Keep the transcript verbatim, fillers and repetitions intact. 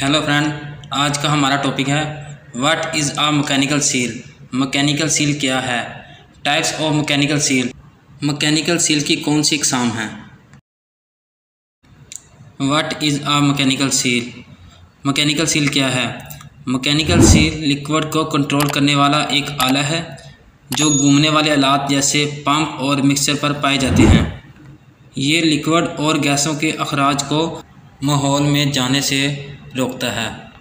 Hello friend, आज का हमारा टॉपिक है what is a mechanical seal. Mechanical seal क्या है, types of mechanical seal, mechanical seal की कौन सी अक़साम है। What is a mechanical seal, mechanical seal क्या है। मैकेनिकल सील लिक्विड को कंट्रोल करने वाला एक आला है जो घूमने वाले आलात जैसे पंप और मिक्सर पर पाए जाते हैं। ये लिक्विड और गैसों के अखराज को माहौल में जाने से रोकता है।